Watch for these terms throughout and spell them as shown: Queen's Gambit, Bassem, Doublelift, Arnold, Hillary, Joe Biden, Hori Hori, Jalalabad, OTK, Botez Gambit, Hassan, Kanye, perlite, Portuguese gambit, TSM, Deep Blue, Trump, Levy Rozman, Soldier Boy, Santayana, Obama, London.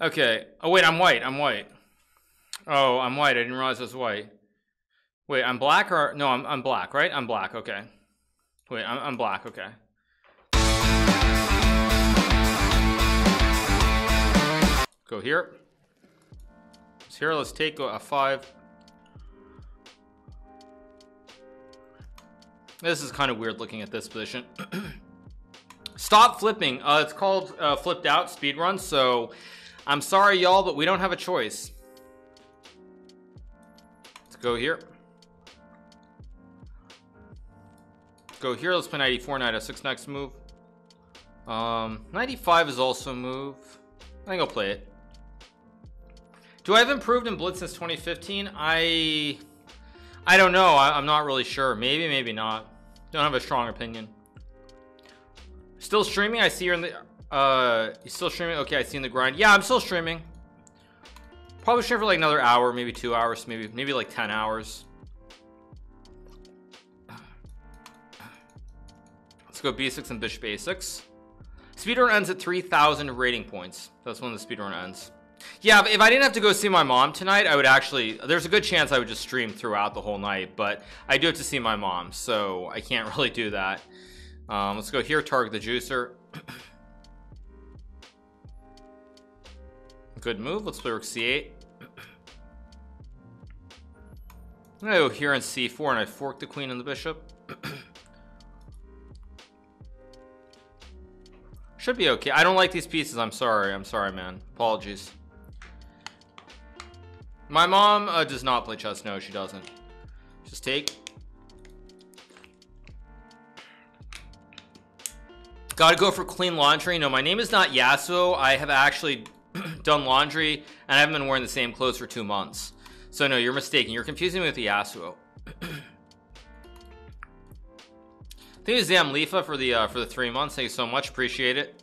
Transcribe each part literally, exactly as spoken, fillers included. Okay. Oh, wait, I'm white. I'm white. Oh, I'm white. I didn't realize I was white. Wait, I'm black or... No, I'm, I'm black, right? I'm black. Okay. Wait, I'm, I'm black. Okay. Go here. So here, let's take a five. This is kind of weird looking at this position. Stop flipping. Uh, it's called uh, flipped out speedrun. So I'm sorry, y'all, but we don't have a choice. Let's go here. Let's go here. Let's play ninety-four, ninety-six next move. Um, ninety-five is also a move. I think I'll play it. Do I have improved in blitz since twenty fifteen? I I don't know. I, I'm not really sure. Maybe, maybe not. Don't have a strong opinion. Still streaming? I see you're in the uh you still streaming? Okay, I see in the grind. Yeah, I'm still streaming. Probably stream for like another hour, maybe two hours, maybe maybe like ten hours. Let's go b six and bishop a six. Speedrun ends at three thousand rating points. That's when the speedrun ends. Yeah, if I didn't have to go see my mom tonight, I would actually, there's a good chance I would just stream throughout the whole night, but I do have to see my mom, so I can't really do that. Um, let's go here, target the juicer. Good move. Let's play rook c eight. I'm gonna go here on c four, and I fork the queen and the bishop. Should be okay. I don't like these pieces. I'm sorry. I'm sorry, man. Apologies. My mom uh, does not play chess. No, she doesn't. Just take. Gotta go for clean laundry. No, my name is not Yasuo. I have actually done laundry, and I haven't been wearing the same clothes for two months. So no, you're mistaken. You're confusing me with the Yasuo. Thank you, Zam Leafa, for the uh, for the three months. Thank you so much. Appreciate it.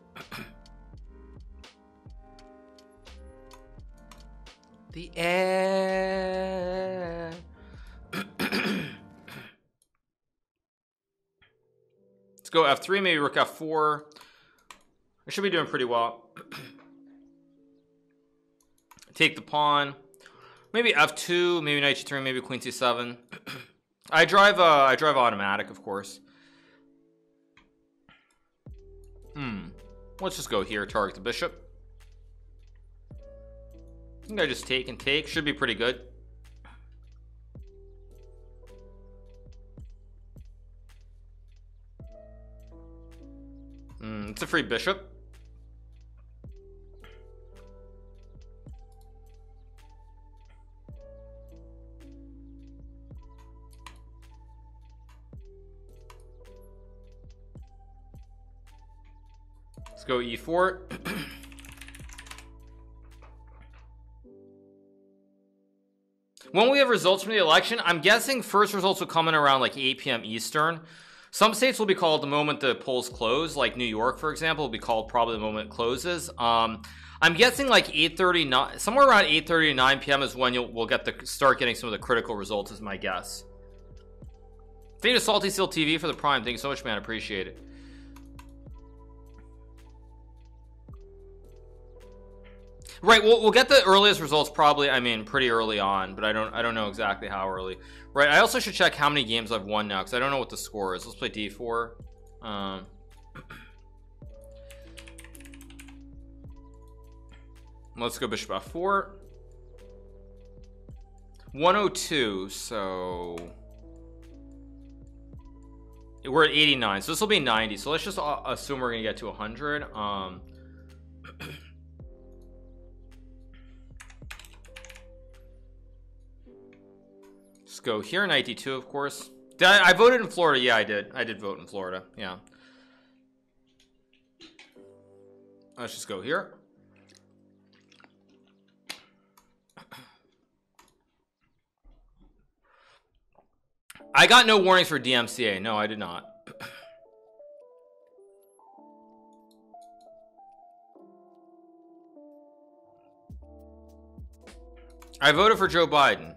The air. Let's go f three, maybe rook f four. I should be doing pretty well. Take the pawn. Maybe f two, maybe knight g three, maybe queen c seven. I drive. Uh, I drive automatic, of course. Hmm. Let's just go here, target the bishop. I think I just take and take. Should be pretty good. Hmm, it's a free bishop. Let's go e four. When we have results from the election, I'm guessing first results will come in around like eight p m Eastern. Some states will be called the moment the polls close, like New York, for example, will be called probably the moment it closes. Um, I'm guessing like eight thirty, somewhere around eight thirty to nine p m is when you'll we'll get the start getting some of the critical results, is my guess. Thank you to Salty Seal T V for the Prime. Thank you so much, man. Appreciate it. Right, we'll, we'll get the earliest results probably, I mean, pretty early on, but I don't I don't know exactly how early. Right, I also should check how many games I've won now, because I don't know what the score is. Let's play d four. Um, let's go bishop f four. one oh two, so... We're at eighty-nine, so this will be ninety, so let's just assume we're going to get to one hundred. Um... Let's go here, knight d two, of course. Did I, I voted in Florida. Yeah, I did. I did vote in Florida. Yeah. Let's just go here. I got no warnings for D M C A. No, I did not. I voted for Joe Biden.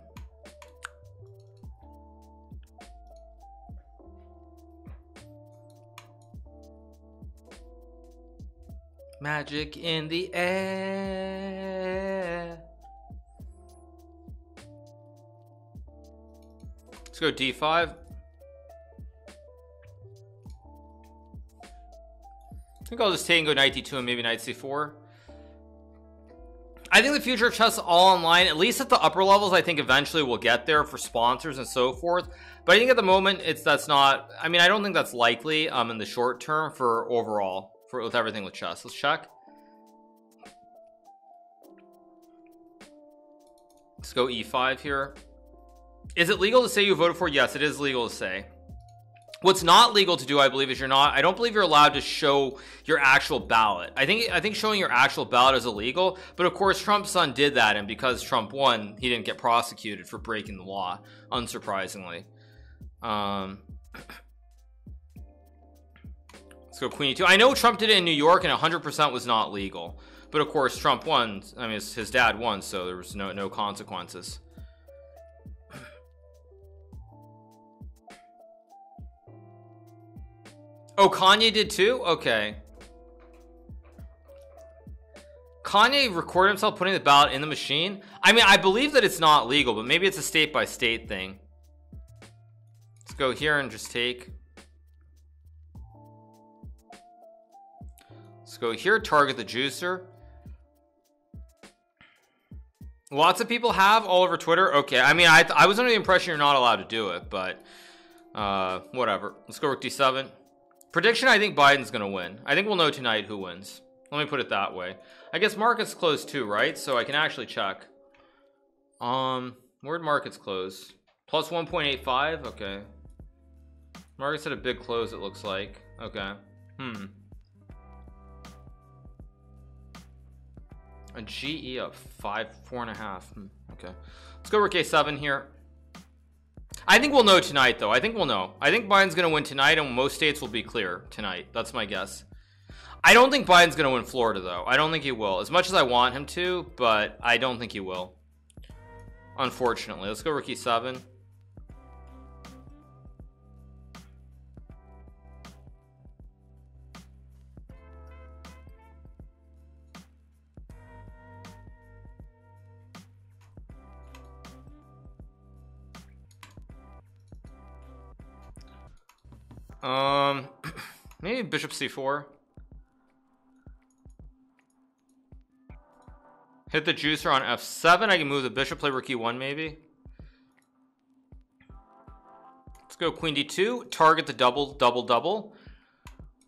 Magic in the air. Let's go d five. I think I'll just stay and go knight d two and maybe knight c four. I think the future of chess all online, at least at the upper levels, I think eventually we'll get there for sponsors and so forth. But I think at the moment it's that's not, I mean, I don't think that's likely um in the short term for overall for with everything with chess. Let's check. Let's go e five here. Is it legal to say you voted for? Yes, it is legal to say. What's not legal to do, I believe, is you're not, I don't believe you're allowed to show your actual ballot. I think, I think showing your actual ballot is illegal, but of course Trump's son did that. And because Trump won, he didn't get prosecuted for breaking the law, unsurprisingly. Um, let's go queen e two. I know Trump did it in New York and a hundred percent was not legal, but of course Trump won. I mean, his, his dad won, so there was no, no consequences. Oh, Kanye did too? Okay. Kanye recorded himself putting the ballot in the machine. I mean, I believe that it's not legal, but maybe it's a state by state thing. Let's go here and just take. Let's go here, target the juicer. Lots of people have all over Twitter. Okay. I mean, I, I was under the impression you're not allowed to do it, but uh, whatever. Let's go rook d seven. Prediction, I think Biden's gonna win. I think we'll know tonight who wins. Let me put it that way. I guess markets close too, right? So I can actually check. Um, where'd markets close? Plus one point eight five, okay. Markets had a big close, it looks like. Okay. Hmm. A G E up five, four and a half. Hmm. Okay. Let's go rook a seven here. I think we'll know tonight though. I think we'll know. I think Biden's going to win tonight and most states will be clear tonight. That's my guess. I don't think Biden's going to win Florida though. I don't think he will, as much as I want him to, but I don't think he will. Unfortunately, let's go rook e seven. Um, maybe bishop c four. Hit the juicer on f seven. I can move the bishop, play rook e one maybe. Let's go queen d two, target the double, double, double.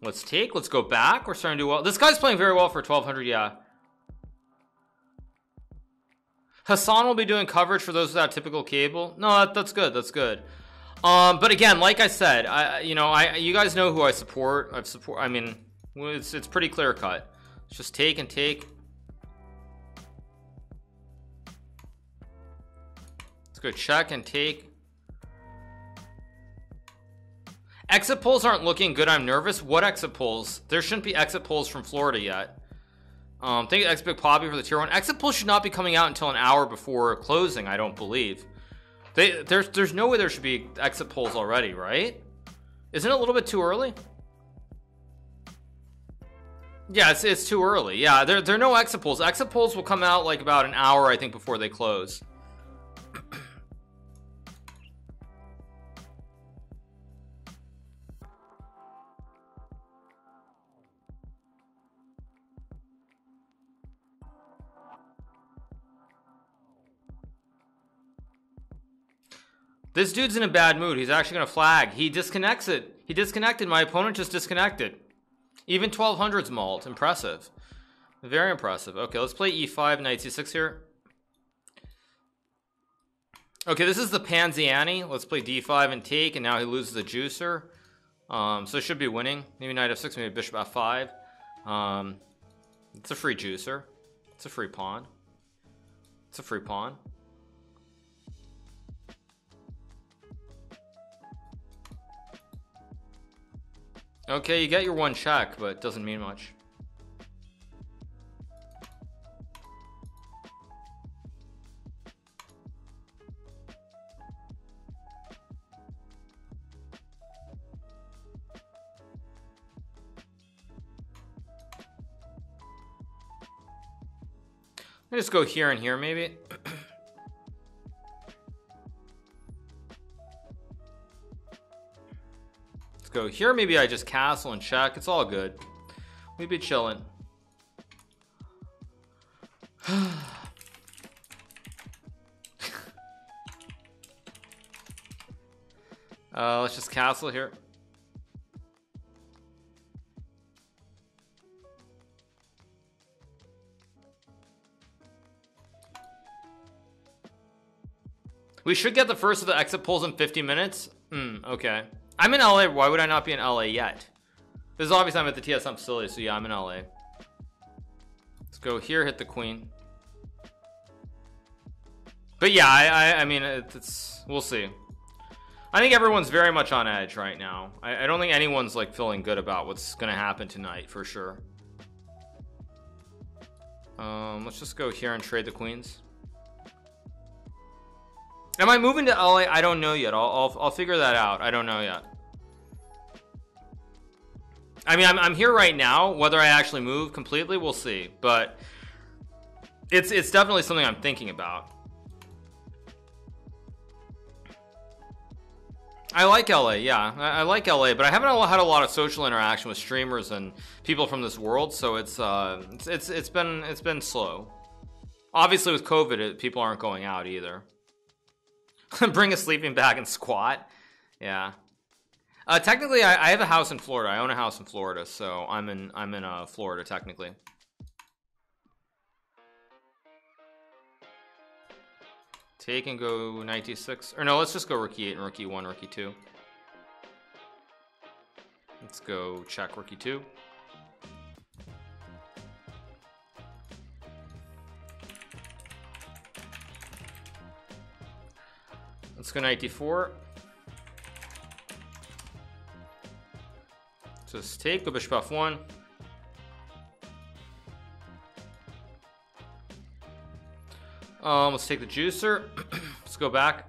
Let's take, let's go back. We're starting to do well. This guy's playing very well for twelve hundred, yeah. Hassan will be doing coverage for those without typical cable. No, that, that's good, that's good. Um, but again, like I said, I, you know, I, you guys know who I support. I've support, I mean, it's, it's pretty clear cut. It's just take and take. Let's go check and take. Exit polls aren't looking good. I'm nervous. What exit polls? There shouldn't be exit polls from Florida yet. Um, think X-Big Poppy for the tier one. Exit polls should not be coming out until an hour before closing, I don't believe. They, there's there's no way there should be exit polls already, right? Isn't it a little bit too early? Yeah, it's, it's too early. Yeah, there, there are no exit polls. Exit polls will come out like about an hour, I think, before they close. This dude's in a bad mood. He's actually going to flag. He disconnects it. He disconnected. My opponent just disconnected. Even twelve hundreds mauled. Impressive. Very impressive. Okay, let's play e five, knight c six here. Okay, this is the Panziani. Let's play d five and take, and now he loses the juicer. Um, so should be winning. Maybe knight f six, maybe bishop f five. Um, it's a free juicer. It's a free pawn. It's a free pawn. Okay, you get your one check, but it doesn't mean much. I'll just go here and here, maybe. go here. Maybe I just castle and check. It's all good. We'd be chilling. Uh, let's just castle here. We should get the first of the exit polls in fifty minutes. Mm, okay. I'm in L A. Why would I not be in L A yet? This is obviously I'm at the T S M facility, so yeah, I'm in L A. Let's go here, hit the queen. But yeah, I, I, I mean, it's, we'll see. I think everyone's very much on edge right now. I, I don't think anyone's like feeling good about what's going to happen tonight for sure. Um, let's just go here and trade the queens. Am I moving to L A? I don't know yet. I'll, I'll, I'll figure that out. I don't know yet. I mean, I'm, I'm here right now. Whether I actually move completely, we'll see. But it's, it's definitely something I'm thinking about. I like L A. Yeah, I, I like L A, but I haven't had a lot of social interaction with streamers and people from this world. So it's, uh, it's, it's, it's been, it's been slow. Obviously with COVID, it, people aren't going out either. Bring a sleeping bag and squat. Yeah. Uh, technically, I, I have a house in Florida. I own a house in Florida, so I'm in I'm in uh, Florida technically. Take and go knight d six. Or no, let's just go rook e eight and rook e one, rook e two. Let's go check rook e two. Let's go knight d four. Just take, go bishop f one. Um, let's take the juicer. Let's go back.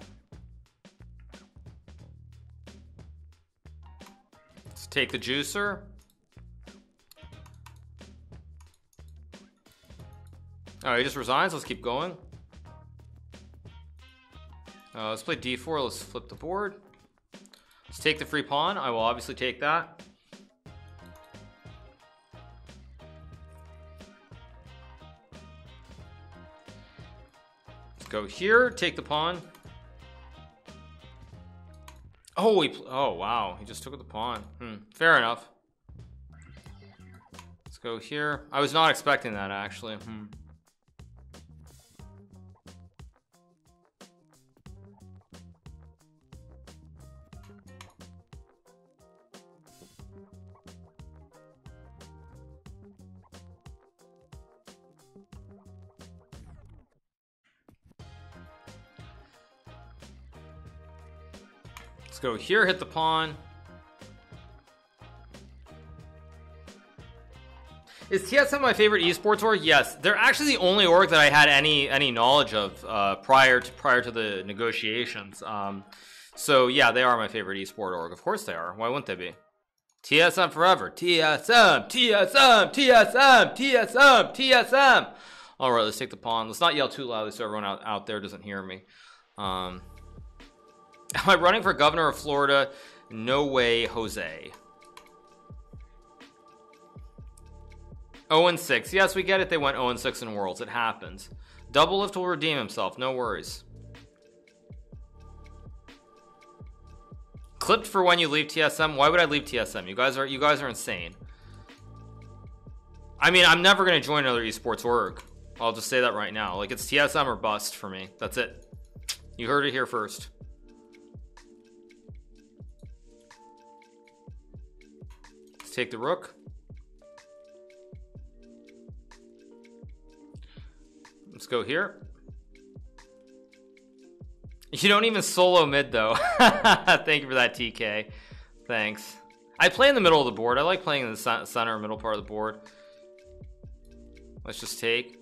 Let's take the juicer. All right, he just resigns. Let's keep going. Uh, let's play d four. Let's flip the board. Let's take the free pawn. I will obviously take that. Let's go here. Take the pawn. Oh, he, oh wow. He just took the pawn. Hmm, fair enough. Let's go here. I was not expecting that, actually. Hmm. Let's go here, hit the pawn. Is T S M my favorite esports org? Yes, they're actually the only org that I had any any knowledge of uh, prior to prior to the negotiations. Um, so yeah, they are my favorite esport org. Of course they are. Why wouldn't they be? T S M forever. T S M, T S M, T S M, T S M, T S M. All right, let's take the pawn. Let's not yell too loudly so everyone out, out there doesn't hear me. Um, Am I running for governor of Florida? No way, Jose. oh and six. Yes, we get it. They went oh and six in Worlds. It happens. Doublelift will redeem himself. No worries. Clipped for when you leave T S M. Why would I leave T S M? You guys are you guys are insane. I mean, I'm never going to join another esports org. I'll just say that right now. Like, it's T S M or bust for me. That's it. You heard it here first. Take the rook. Let's go here. You don't even solo mid though. Thank you for that, T K. Thanks. I play in the middle of the board. I like playing in the center or middle part of the board. Let's just take.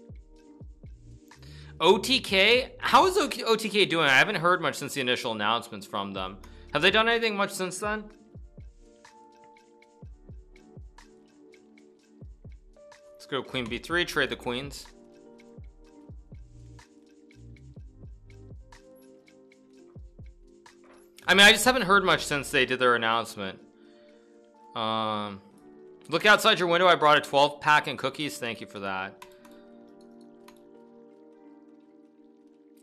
O T K? How is O T K doing? I haven't heard much since the initial announcements from them. Have they done anything much since then? Let's go queen b three, trade the queens. I mean, I just haven't heard much since they did their announcement. Um, look outside your window. I brought a twelve pack and cookies. Thank you for that.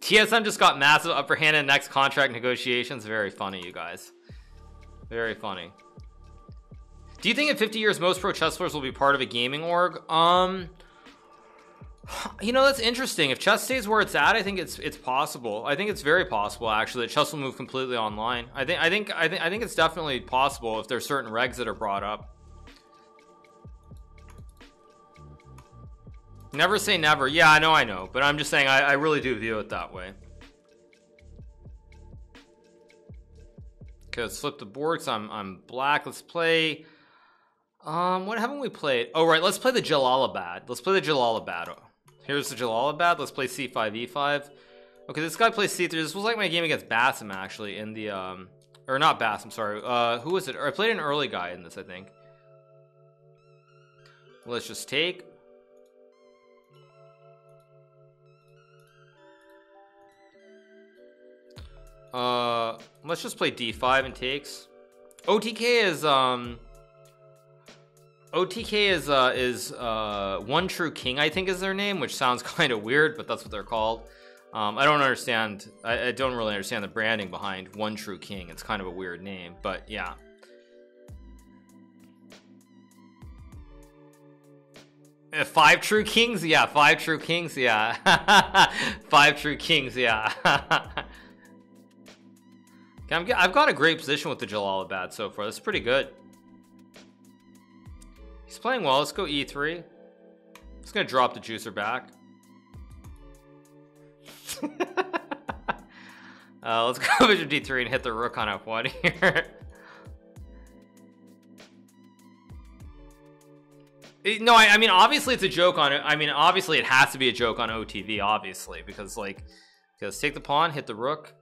T S M just got massive upper hand in next contract negotiations. Very funny, you guys. Very funny. Do you think in fifty years most pro chess players will be part of a gaming org? Um, you know, that's interesting. If chess stays where it's at, I think it's it's possible. I think it's very possible, actually, that chess will move completely online. I think I think I think I think it's definitely possible if there's certain regs that are brought up. Never say never. Yeah, I know, I know, but I'm just saying I, I really do view it that way. Okay, let's flip the board. So I'm I'm black. Let's play. Um, what haven't we played? Oh, right. Let's play the Jalalabad. Let's play the Jalalabad. Here's the Jalalabad. Let's play C five E five. Okay, this guy plays C three. This was like my game against Bassem, actually, in the um, or not Bassem. Sorry. Uh, who was it? I played an early guy in this, I think. Let's just take. Uh, let's just play D five and takes. O T K is um. O T K is uh, is uh, One True King, I think is their name, which sounds kind of weird, but that's what they're called. Um, I don't understand. I, I don't really understand the branding behind One True King. It's kind of a weird name, but yeah. Uh, five True Kings, yeah. Five True Kings, yeah. Five True Kings, yeah. Okay, I'm, I've got a great position with the Jalalabad so far. That's pretty good. He's playing well. Let's go E three. He's gonna drop the juicer back. uh, let's go Bishop D three and hit the rook on F one here. it, no, I, I mean obviously it's a joke on it. I mean obviously it has to be a joke on O T V, obviously, because like, okay, let's take the pawn, hit the rook.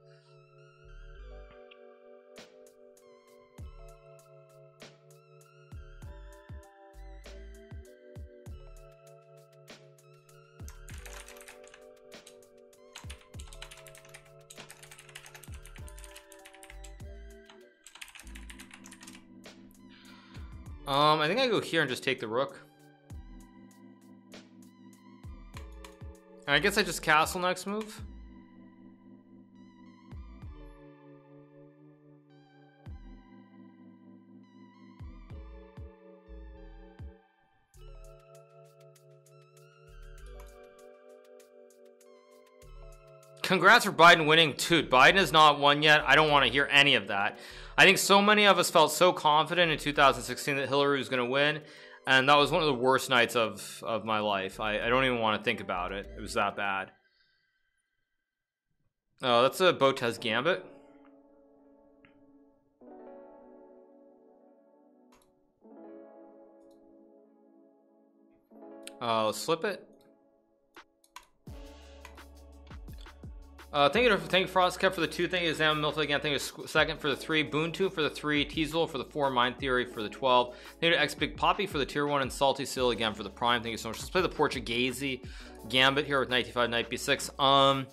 Um, I think I go here and just take the rook. And I guess I just castle next move. Congrats for Biden winning. Dude, Biden has not won yet. I don't want to hear any of that. I think so many of us felt so confident in two thousand sixteen that Hillary was going to win, and that was one of the worst nights of of my life. I, I don't even want to think about it. It was that bad. Oh, that's a Botez Gambit. Uh, let's slip it. Uh, thank you, thank you, Frostcat for the two. Thank you, Sam Milford again. Thank you, Second for the three. Boontu for the three. Teasel for the four. Mind Theory for the twelve. Thank you to X Big Poppy for the tier one and Salty Seal again for the prime. Thank you so much. Let's play the Portuguese Gambit here with knight d five, knight b six. Um,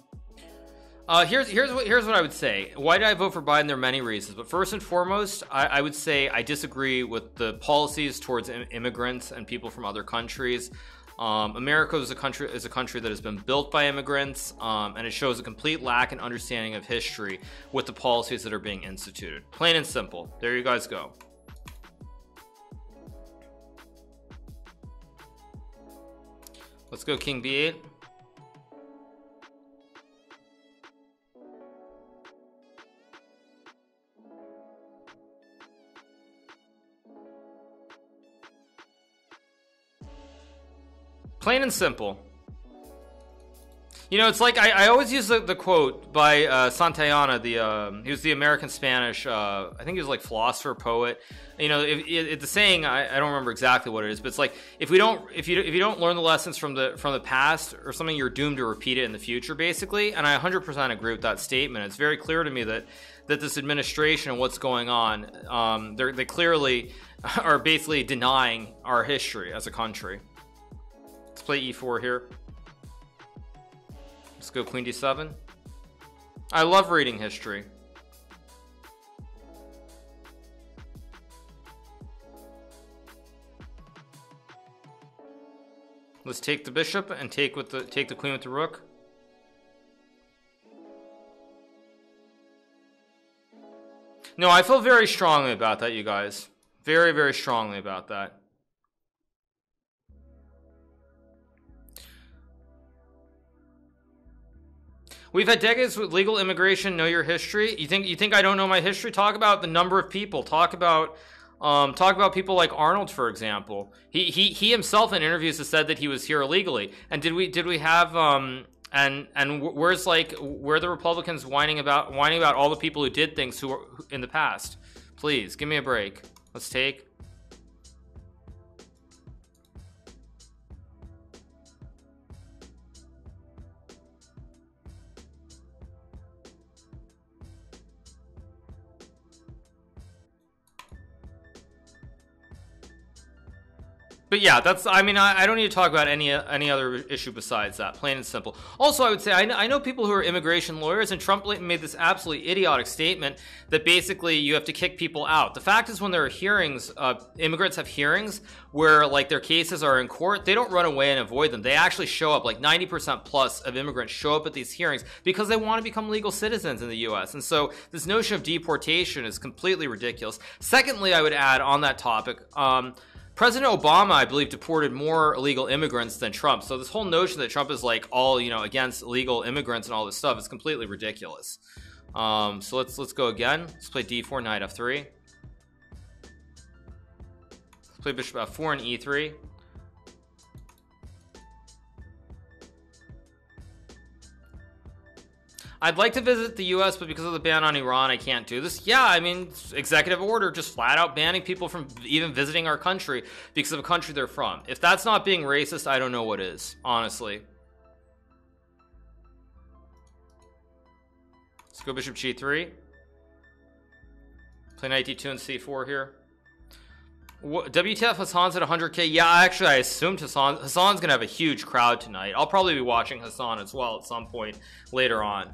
uh, here's here's what here's what I would say. Why did I vote for Biden? There are many reasons, but first and foremost, I, I would say I disagree with the policies towards im immigrants and people from other countries. Um, America is a country is a country that has been built by immigrants, um, and it shows a complete lack and understanding of history with the policies that are being instituted. Plain and simple. There you guys go. Let's go King B eight. Plain and simple. You know, it's like I, I always use the, the quote by uh, Santayana. The um, he was the American Spanish. Uh, I think he was like philosopher, poet. You know, if, if, if the saying I, I don't remember exactly what it is, but it's like if we don't, if you if you don't learn the lessons from the from the past or something, you're doomed to repeat it in the future, basically. And I one hundred percent agree with that statement. It's very clear to me that that this administration and what's going on, um, they they clearly are basically denying our history as a country. Let's play E four here. Let's go Queen D seven. I love reading history. Let's take the bishop and take with the take the queen with the rook. No, I feel very strongly about that, you guys. Very, very strongly about that. We've had decades with legal immigration. Know your history. You think you think I don't know my history? Talk about the number of people. Talk about um, talk about people like Arnold, for example. He he he himself in interviews has said that he was here illegally. And did we did we have um and and where's like where are the Republicans whining about whining about all the people who did things who were in the past? Please give me a break. Let's take. But yeah, that's, I mean, I, I don't need to talk about any any other issue besides that, plain and simple. Also, I would say, I know, I know people who are immigration lawyers, and Trump made this absolutely idiotic statement that basically you have to kick people out. The fact is when there are hearings, uh, immigrants have hearings where like their cases are in court, they don't run away and avoid them. They actually show up, like ninety percent plus of immigrants show up at these hearings because they want to become legal citizens in the U S. And so this notion of deportation is completely ridiculous. Secondly, I would add on that topic, um, President Obama, I believe, deported more illegal immigrants than Trump. So this whole notion that Trump is like all, you know, against illegal immigrants and all this stuff is completely ridiculous. Um, so let's let's go again. Let's play d four, knight f three. Let's play bishop f four and e three. I'd like to visit the U S, but because of the ban on Iran, I can't do this. Yeah, I mean, executive order just flat out banning people from even visiting our country because of the country they're from. If that's not being racist, I don't know what is, honestly. Let's go bishop g three. Play knight d two and c four here. What, W T F Hassan's at one hundred K? Yeah, actually, I assumed Hassan, Hassan's going to have a huge crowd tonight. I'll probably be watching Hassan as well at some point later on.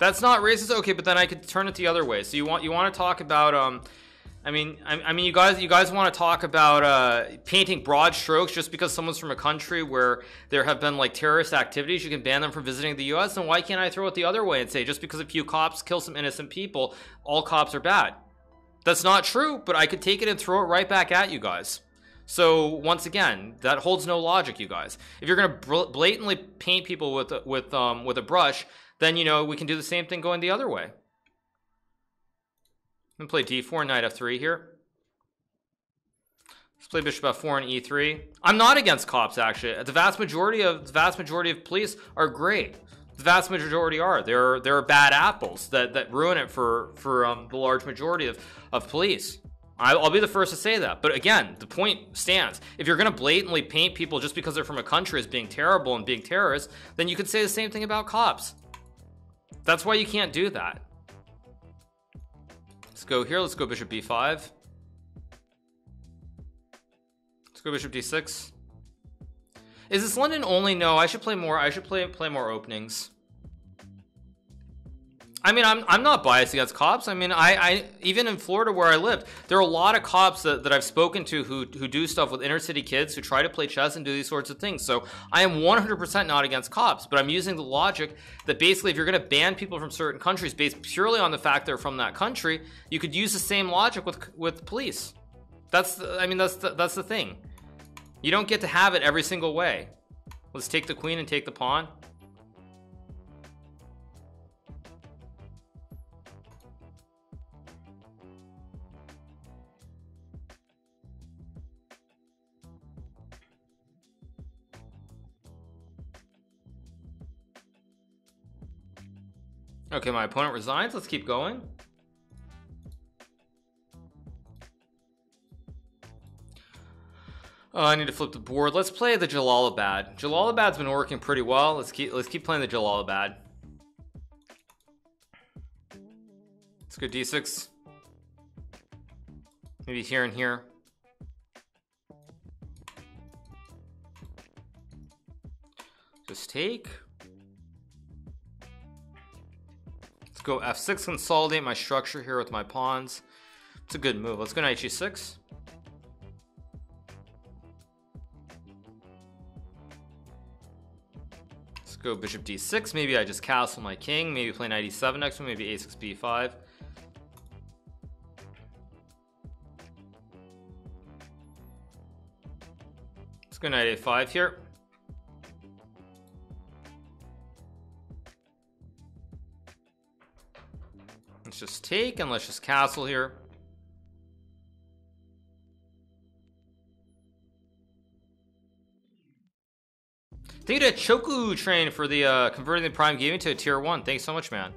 That's not racist, okay? But then I could turn it the other way. So you want you want to talk about? Um, I mean, I, I mean, you guys, you guys want to talk about uh, painting broad strokes just because someone's from a country where there have been like terrorist activities, you can ban them from visiting the U S. And why can't I throw it the other way and say just because a few cops kill some innocent people, all cops are bad? That's not true, but I could take it and throw it right back at you guys. So once again, that holds no logic, you guys. If you're going to blatantly paint people with with um, with a brush, then, you know, we can do the same thing going the other way. I'm going to play d four, knight f three here. Let's play bishop f four and e three. I'm not against cops, actually. The vast majority of the vast majority of police are great. The vast majority are. There are, there are bad apples that, that ruin it for, for um, the large majority of, of police. I'll be the first to say that. But again, the point stands. If you're going to blatantly paint people just because they're from a country as being terrible and being terrorists, then you could say the same thing about cops. That's why you can't do that. Let's go here. Let's go bishop b five. Let's go bishop d six. Is this London only? No, I should play more. I should play play more openings. I mean, I'm I'm not biased against cops. I mean, I I even in Florida where I lived, there are a lot of cops that, that I've spoken to who who do stuff with inner city kids who try to play chess and do these sorts of things. So I am one hundred percent not against cops, but I'm using the logic that basically if you're going to ban people from certain countries based purely on the fact they're from that country, you could use the same logic with with police. That's the, I mean that's the, that's the thing. You don't get to have it every single way. Let's take the queen and take the pawn. Okay, my opponent resigns. Let's keep going. Uh, I need to flip the board. Let's play the Jalalabad. Jalalabad's been working pretty well. Let's keep let's keep playing the Jalalabad. Let's go d six. Maybe here and here. Just take. Go f six, consolidate my structure here with my pawns. It's a good move. Let's go knight g six. Let's go bishop d six. Maybe I just castle my king. Maybe play knight e seven next one. Maybe a six b five. Let's go knight a five here. Let's just take and let's just castle here. Thank you to Choku Train for the uh, converting the Prime Gaming to a tier one. Thanks so much, man.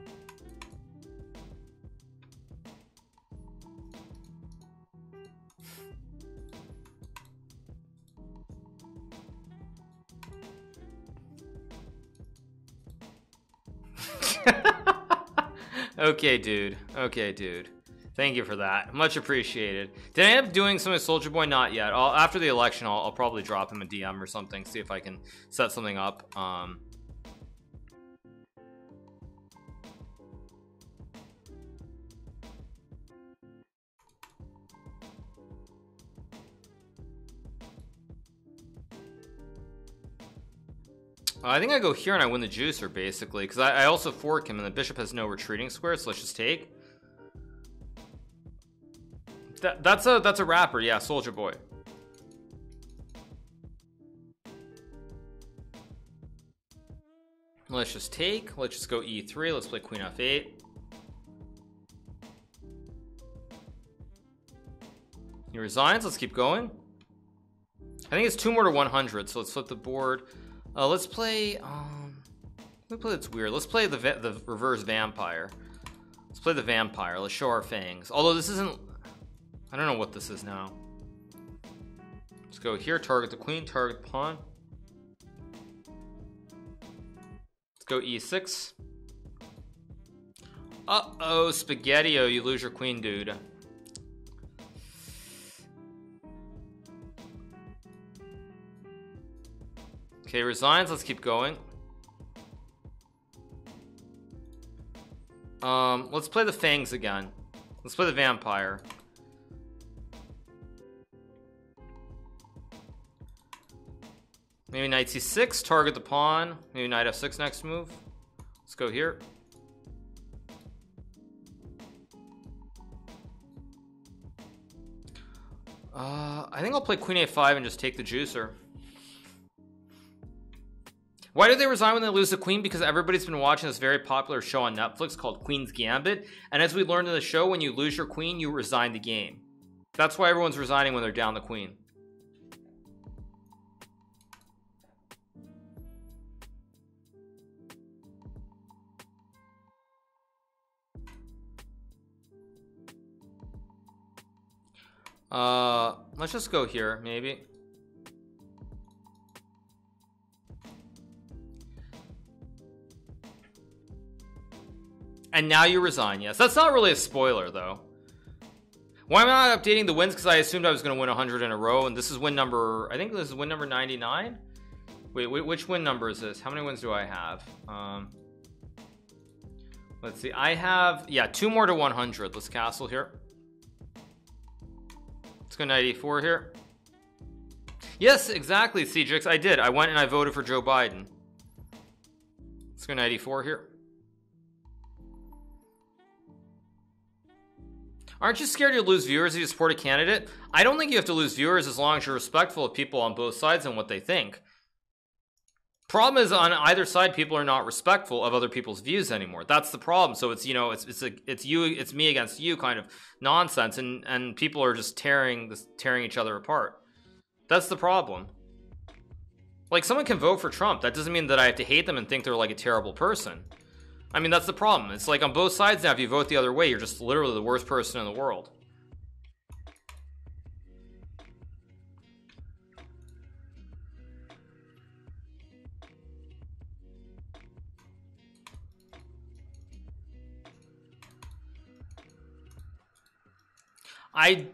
Okay, dude. Okay, dude. Thank you for that. Much appreciated. Did I end up doing something with Soldier Boy? Not yet. I'll, after the election, I'll, I'll probably drop him a D M or something, see if I can set something up. Um, I think I go here and I win the juicer basically, because I, I also fork him and the bishop has no retreating square, so let's just take. That, that's a that's a rapper, yeah, Soldier Boy. Let's just take. Let's just go e three. Let's play queen f eight. He resigns. Let's keep going. I think it's two more to one hundred, so let's flip the board. Uh, let's play. Um, let's play. That's weird. Let's play the the reverse vampire. Let's play the vampire. Let's show our fangs. Although this isn't. I don't know what this is now. Let's go here. Target the queen. Target the pawn. Let's go e six. Uh oh, Spaghetti-O! You lose your queen, dude. Okay, resigns. Let's keep going. Um, let's play the fangs again. Let's play the vampire. Maybe knight c six, target the pawn. Maybe knight f six next move. Let's go here. Uh, I think I'll play queen a five and just take the juicer. Why do they resign when they lose the queen? Because everybody's been watching this very popular show on Netflix called Queen's Gambit. And as we learned in the show, when you lose your queen, you resign the game. That's why everyone's resigning when they're down the queen. Uh, let's just go here, maybe. And now you resign. Yes, that's not really a spoiler though. Why am I not updating the wins? Because I assumed I was going to win one hundred in a row, and this is win number, I think this is win number ninety-nine. Wait, wait, which win number is this? How many wins do I have? Um, let's see. I have, yeah, two more to one hundred. Let's castle here. Let's go knight e four here. Yes, exactly, C J X. I did. I went and I voted for Joe Biden. Let's go knight e four here. Aren't you scared you'll lose viewers if you support a candidate? I don't think you have to lose viewers as long as you're respectful of people on both sides and what they think. Problem is, on either side, people are not respectful of other people's views anymore. That's the problem. So it's, you know, it's it's a, it's you, it's me against you kind of nonsense, and and people are just tearing this, tearing each other apart. That's the problem. Like, someone can vote for Trump. That doesn't mean that I have to hate them and think they're like a terrible person. I mean, that's the problem. It's like on both sides now, if you vote the other way, you're just literally the worst person in the world. I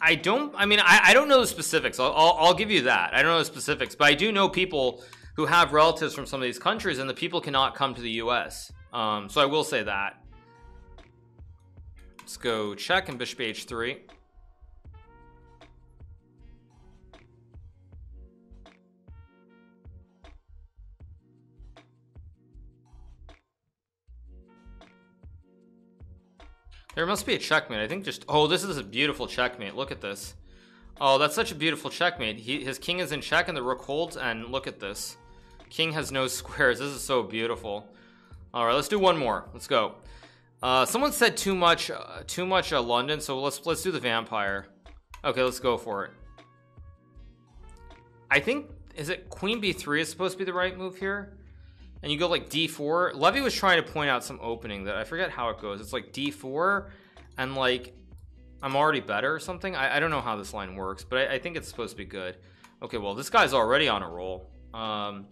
I don't, I mean, I, I don't know the specifics. I'll, I'll, I'll give you that. I don't know the specifics, but I do know people who have relatives from some of these countries, and the people cannot come to the U S. Um, so I will say that. Let's go check and bishop h three. There must be a checkmate. I think just... Oh, this is a beautiful checkmate. Look at this. Oh, that's such a beautiful checkmate. He, his king is in check and the rook holds, and look at this. King has no squares. This is so beautiful. All right, let's do one more. Let's go. Uh, someone said too much, uh, too much uh, London. So let's let's do the vampire. Okay, let's go for it. I think, is it Queen b three is supposed to be the right move here? And you go like d four. Levy was trying to point out some opening that I forget how it goes. It's like d four and like I'm already better or something. I, I don't know how this line works, but I, I think it's supposed to be good. Okay, well, this guy's already on a roll. Um,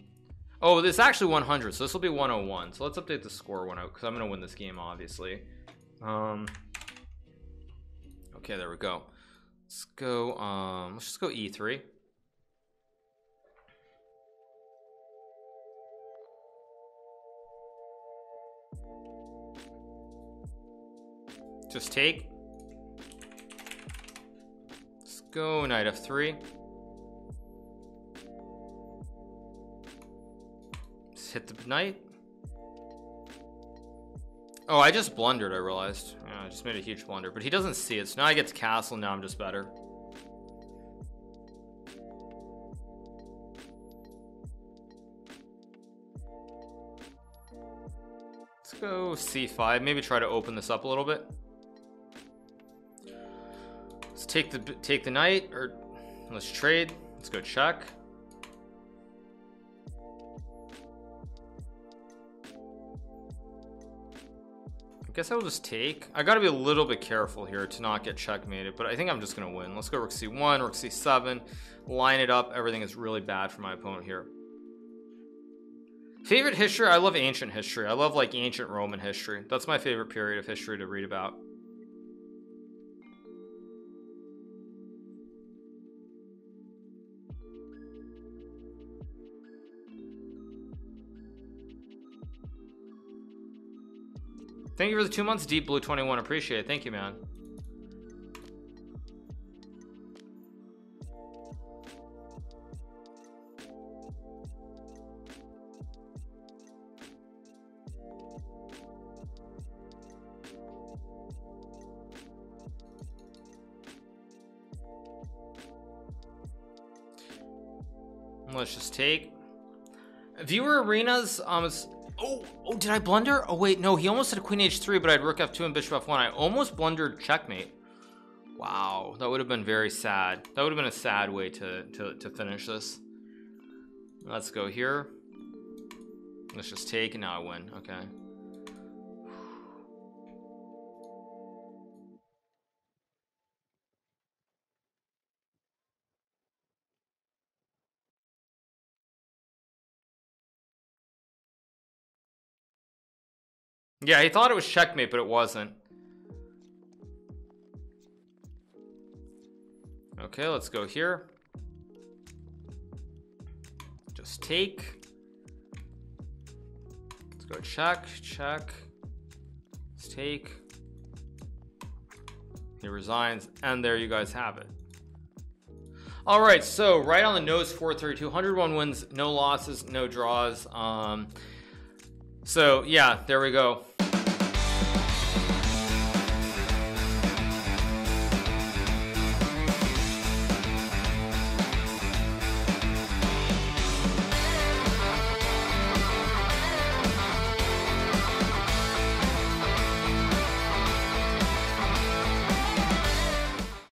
oh, it's actually one hundred, so this will be one oh one. So let's update the score one out because I'm gonna win this game, obviously. Um, okay, there we go. Let's go. Um, let's just go e three. Just take. Let's go knight f three. Let's hit the knight. Oh, I just blundered, I realized. Yeah, I just made a huge blunder, but he doesn't see it. So now I get to castle, now I'm just better. Let's go c five, maybe try to open this up a little bit. Let's take the take the knight, or let's trade. Let's go check. I guess I'll just take. I got to be a little bit careful here to not get checkmated, but I think I'm just going to win. Let's go rook c one, rook c seven, line it up. Everything is really bad for my opponent here. Favorite history? I love ancient history. I love like ancient Roman history. That's my favorite period of history to read about. Thank you for the two months, Deep Blue twenty-one. Appreciate it. Thank you, man. Let's just take. Viewer arenas. Um. Is Oh, oh, did I blunder? Oh, wait, no, he almost had a queen h three, but I had rook f two and bishop f one. I almost blundered checkmate. Wow, that would have been very sad. That would have been a sad way to, to, to finish this. Let's go here. Let's just take, and now I win. Okay. Yeah, he thought it was checkmate, but it wasn't. Okay, let's go here. Just take. Let's go check, check. Let's take. He resigns, and there you guys have it. All right, so right on the nose, four thirty-two, one oh one wins, no losses, no draws. Um, so yeah, there we go.